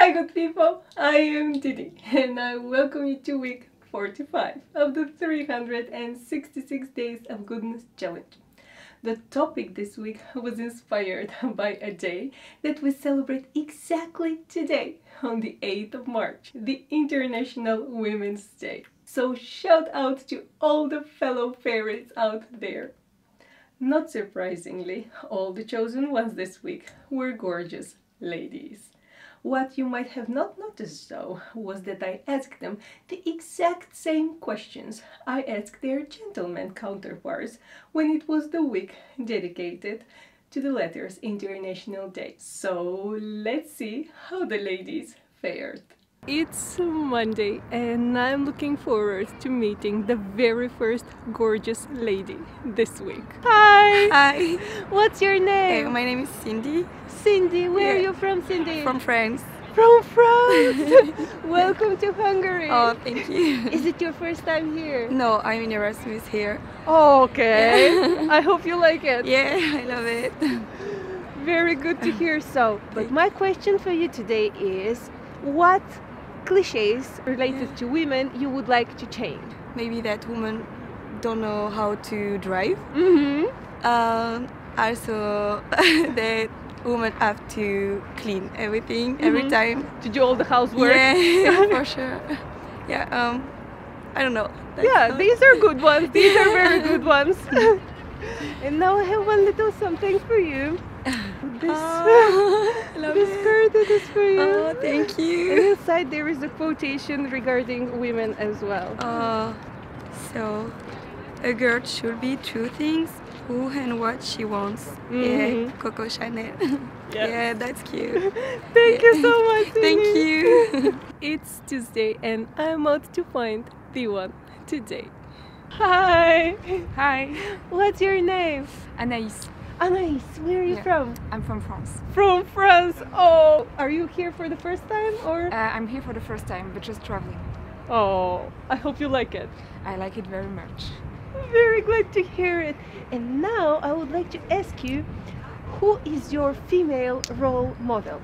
Hi good people, I am Didi and I welcome you to week 45 of the 366 Days of Goodness Challenge. The topic this week was inspired by a day that we celebrate exactly today, on the 8th of March, the International Women's Day. So shout out to all the fellow fairies out there. Not surprisingly, all the chosen ones this week were gorgeous ladies. What you might have not noticed though was that I asked them the exact same questions I asked their gentlemen counterparts when it was the week dedicated to the letters International Day. So let's see how the ladies fared. It's Monday and I'm looking forward to meeting the very first gorgeous lady this week. Hi! Hi! What's your name? Hey, my name is Cindy. Cindy, where are you from, Cindy? From France. From France! Welcome to Hungary! Oh, thank you. Is it your first time here? No, I'm in Erasmus here. Oh, okay. Yeah. I hope you like it. Yeah, I love it. Very good to hear so. But my question for you today is, what cliches related to women you would like to change? Maybe that women don't know how to drive. Also that women have to clean everything every time, to do all the housework. Yeah, for sure. Yeah, I don't know. These are good ones. These are very good ones. And now I have one little something for you. This card is for you. Oh, thank you. And inside there is a quotation regarding women as well. So, a girl should be true things, who and what she wants. Yeah, Coco Chanel. Yeah, that's cute. Thank you so much. Thank you. It's Tuesday and I'm out to find the one today. Hi. Hi. What's your name? Anaïs. Anaïs, where are you from? I'm from France. From France! Oh! Are you here for the first time or...? I'm here for the first time, but just traveling. Oh, I hope you like it. I like it very much. Very glad to hear it. And now I would like to ask you, who is your female role model?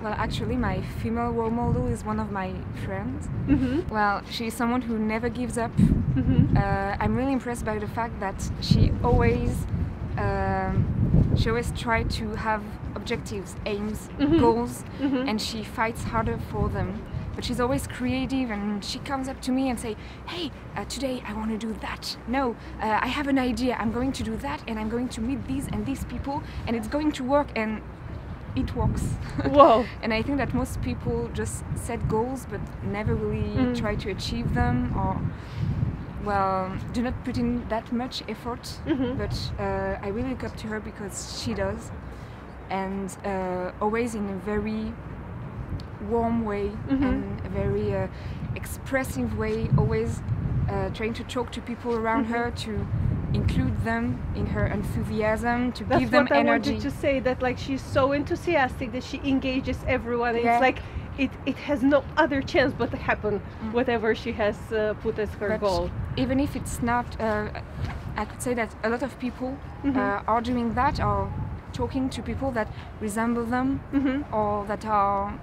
Well, actually, my female role model is one of my friends. Well, she's someone who never gives up. I'm really impressed by the fact that she always tries to have objectives, aims, goals, and she fights harder for them. But she's always creative, and she comes up to me and say, "Hey, today I want to do that. No, I have an idea. I'm going to do that, and I'm going to meet these and these people, and it's going to work." And it works. Wow! And I think that most people just set goals but never really try to achieve them, or do not put in that much effort. But I really look up to her because she does, and always in a very warm way and a very expressive way. Always trying to talk to people around her, to include them in her enthusiasm, to give them energy. That's what I wanted to say, that like she's so enthusiastic that she engages everyone. And it's like it has no other chance but to happen, whatever she has put as her goal. Even if it's not, I could say that a lot of people are doing that, or talking to people that resemble them, or that are,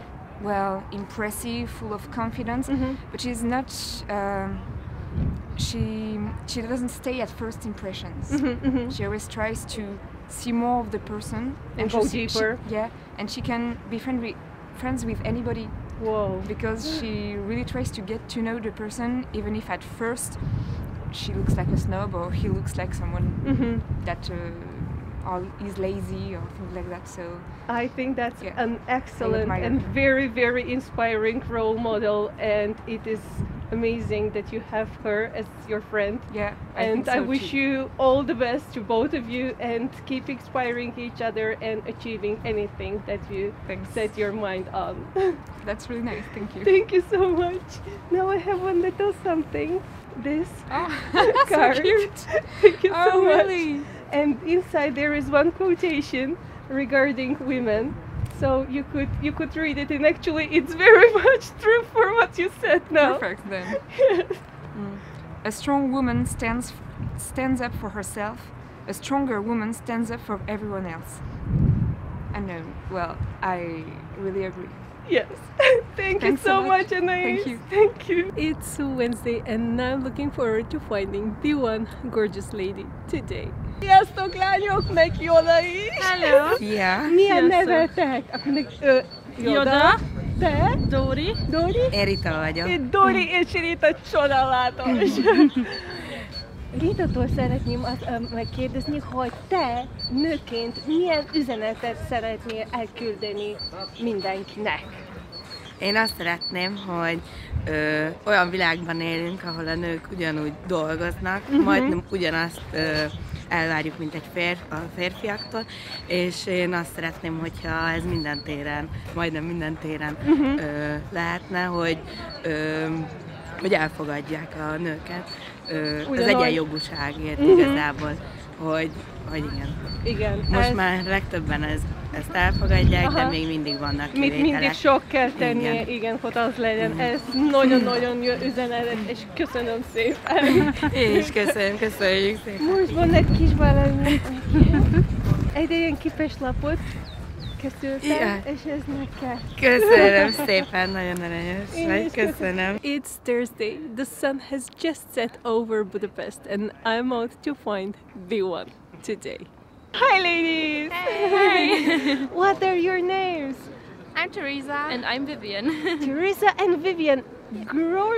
impressive, full of confidence, but she's not... She doesn't stay at first impressions. She always tries to see more of the person and go deeper. And she can be friends with anybody. Whoa! Because she really tries to get to know the person, even if at first she looks like a snob, or he looks like someone that is lazy or things like that. So I think that's an excellent and very, very inspiring role model, and it is amazing that you have her as your friend. And I wish you all the best to both of you, and keep inspiring each other and achieving anything that you set your mind on. That's really nice. Thank you. Thank you so much. Now I have one little something. This card. So cute. Thank you so much. And inside there is one quotation regarding women. So you could read it, and actually it's very much true for what you said now. Perfect then. A strong woman stands up for herself. A stronger woman stands up for everyone else. And no, well, I really agree. Yes. Thank you so much, Anaïs. Thank you. Thank you. It's Wednesday and I'm looking forward to finding the one gorgeous lady today. Yes, so glad you met Anaïs. Hello. Yeah. Mia neve tek. Yoda. Te? Dori. Dori. Erita vagyok. Dori és Rita csodálatos. Ritától szeretném azt megkérdezni, hogy te nőként milyen üzenetet szeretnél elküldeni mindenkinek? Én azt szeretném, hogy olyan világban élünk, ahol a nők ugyanúgy dolgoznak, majdnem ugyanazt elvárjuk, mint a férfiaktól, és én azt szeretném, hogyha ez minden téren, majdnem minden téren lehetne, hogy elfogadják a nőket az egyenjogúságért igazából, hogy igen. Igen. Most már legtöbben ezt elfogadják, de még mindig vannak kivételek. Mindig sok kell tennie, igen, hogy az legyen. Ez nagyon-nagyon jó üzenet, és köszönöm szépen. Én is köszönöm, köszönjük szépen. Most van egy kis valami. Egy ilyen kipes lapot. Yeah. It's Thursday. The sun has just set over Budapest and I'm out to find the one today. Hi ladies! Hey. Hi. What are your names? I'm Teresa. And I'm Vivian. Teresa and Vivian,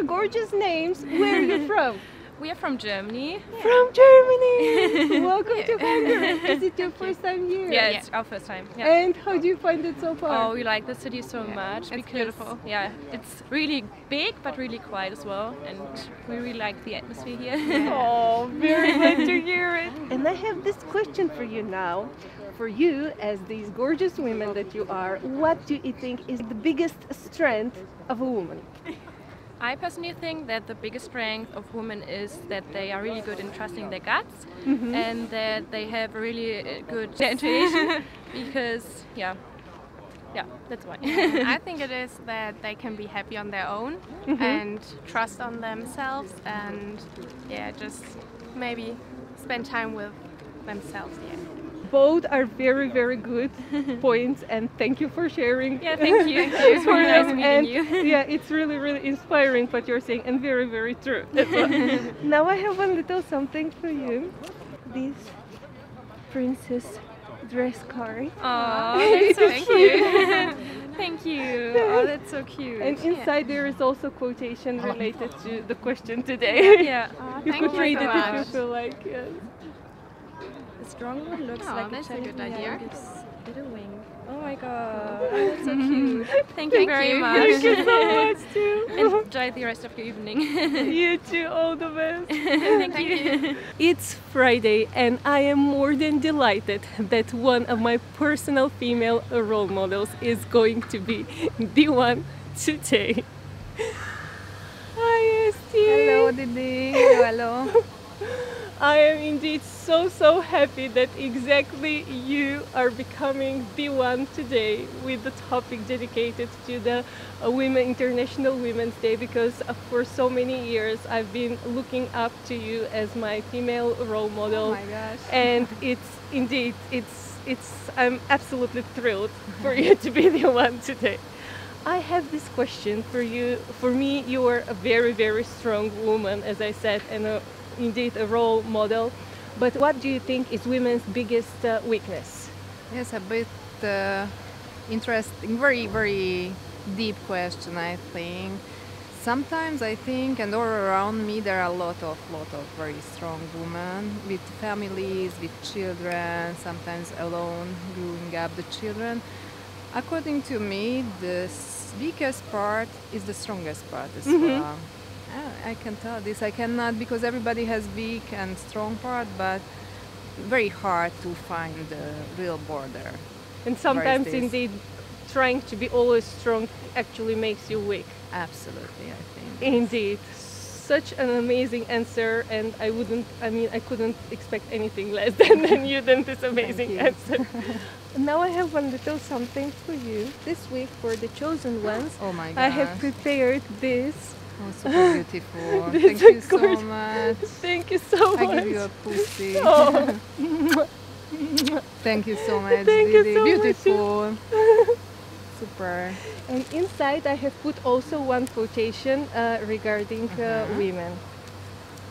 gorgeous names. Where are you from? We are from Germany. Yeah. From Germany! Welcome to Hungary! Is it your first time here? Yeah, it's our first time. Yeah. And how do you find it so far? Oh, we like the city so much. It's beautiful. Yeah, it's really big but really quiet as well. And we really like the atmosphere here. Oh, very glad to hear it! And I have this question for you now. For you, as these gorgeous women that you are, what do you think is the biggest strength of a woman? I personally think that the biggest strength of women is that they are really good in trusting their guts and that they have a really good intuition because, yeah, that's why. I think it is that they can be happy on their own and trust on themselves and, yeah, just maybe spend time with themselves, Both are very, very good points, and thank you for sharing. Yeah, thank you. It's really nice meeting you. Yeah, it's really, really inspiring what you're saying, and very, very true. That's Now I have one little something for you. This princess dress card. Oh, that's so cute. Thank you. Oh, that's so cute. And inside there is also quotation related to the question today. Yeah. Oh, you could read it if you feel like. Yes. Strong one looks like that's a good idea. Little wing. Oh my god, that's so cute. Thank you very much. Thank you so much too. Enjoy the rest of your evening. You too, all the best. Thank you. It's Friday and I am more than delighted that one of my personal female role models is going to be the one today. Hi Esti. Hello Didi. Hello. I am indeed so happy that exactly you are becoming the one today with the topic dedicated to the International Women's Day, because for so many years I've been looking up to you as my female role model. Oh my gosh. And I'm absolutely thrilled for you to be the one today. I have this question for you. For me, you are a very, very strong woman, as I said, and indeed a role model, but what do you think is women's biggest weakness? Yes, a bit interesting, very, very deep question, I think. Sometimes I think, and all around me, there are a lot of very strong women with families, with children, sometimes alone, growing up the children. According to me, the weakest part is the strongest part as well. I can tell this, I cannot, because everybody has weak and strong part, but very hard to find the real border. And sometimes indeed trying to be always strong actually makes you weak. Absolutely, I think. Indeed. Such an amazing answer, and I couldn't expect anything less than this amazing answer. Now I have one little something for you. This week for the chosen ones, oh my gosh, I have prepared this. Oh, super beautiful. Thank you so much. Thank you so much. I give you a pussy. Oh. Thank you so much. Thank you so beautiful. Much. Super. And inside I have put also one quotation regarding women.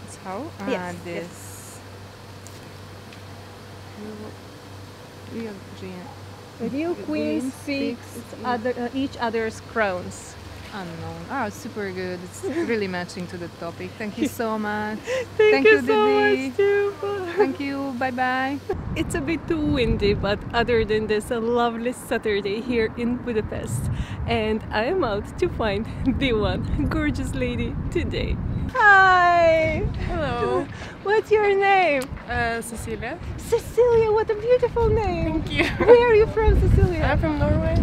That's how? Yes, this. Yes. Real queens seek each other's crowns. Unknown. Oh, super good. It's really matching to the topic. Thank you so much. Thank you so much, Didi. Thank you. Bye-bye. It's a bit too windy, but other than this, a lovely Saturday here in Budapest. And I am out to find the one gorgeous lady today. Hi! Hello. What's your name? Cecilia. Cecilia, what a beautiful name! Thank you. Where are you from, Cecilia? I'm from Norway.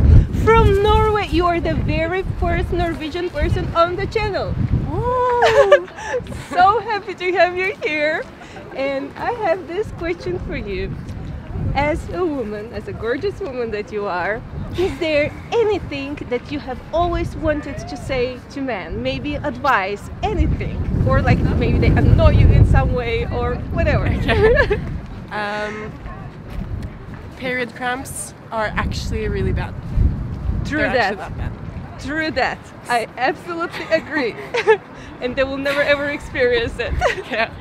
From Norway! You are the very first Norwegian person on the channel! Oh. So happy to have you here! And I have this question for you. As a woman, as a gorgeous woman that you are, is there anything that you have always wanted to say to men? Maybe advice, anything? Or like maybe they annoy you in some way or whatever. Okay. Period cramps are actually really bad. True that. I absolutely agree. And they will never ever experience it. Yeah.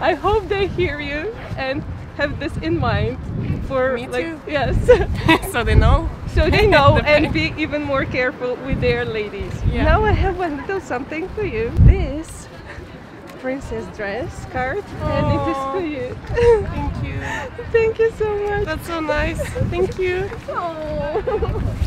I hope they hear you and have this in mind for yes. So they know. So they know and be even more careful with their ladies. Yeah. Now I have one little something for you. This princess dress card. Aww. And it is for you. Thank you. Thank you so much. That's so nice. Thank you. Oh.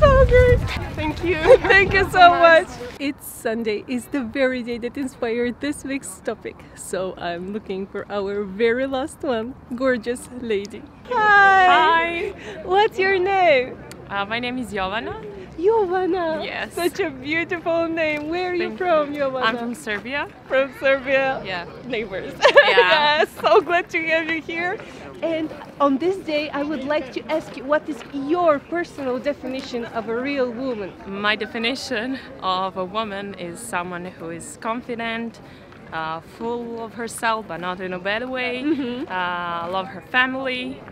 So good! Thank you! Thank you so much! It's Sunday, it's the very day that inspired this week's topic. So I'm looking for our very last one, gorgeous lady. Hi! Hi! What's your name? My name is Jovana. Jovana! Yes! Such a beautiful name! Where are you from, Jovana? I'm from Serbia. From Serbia? Yeah. Neighbors. Yeah. So glad to have you here. And on this day, I would like to ask you, what is your personal definition of a real woman? My definition of a woman is someone who is confident, full of herself, but not in a bad way, love her family,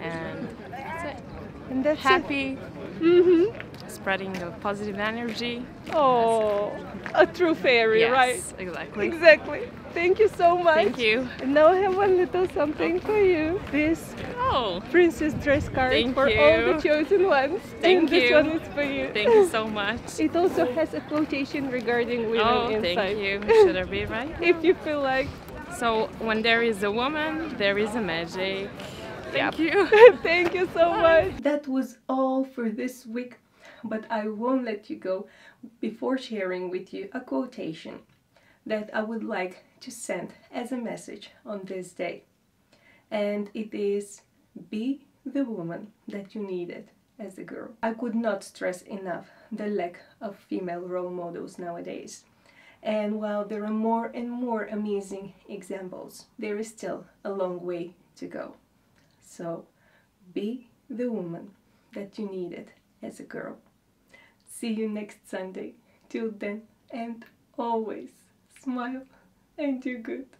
and that's it. And that's happy. It. Spreading the positive energy. Oh, a true fairy, yes, right? Yes, exactly. Exactly. Thank you so much. Thank you. And now I have one little something for you. This princess dress card for all the chosen ones. Thank you. This one is for you. Thank you so much. It also has a quotation regarding women inside. Thank you. Should I be right? If you feel like. So when there is a woman, there is a magic. Thank you. Thank you so much. That was all for this week, but I won't let you go before sharing with you a quotation that I would like to send as a message on this day. And it is, be the woman that you needed as a girl. I could not stress enough the lack of female role models nowadays. And while there are more and more amazing examples, there is still a long way to go. So, be the woman that you needed as a girl. See you next Sunday. Till then, and always smile and do good.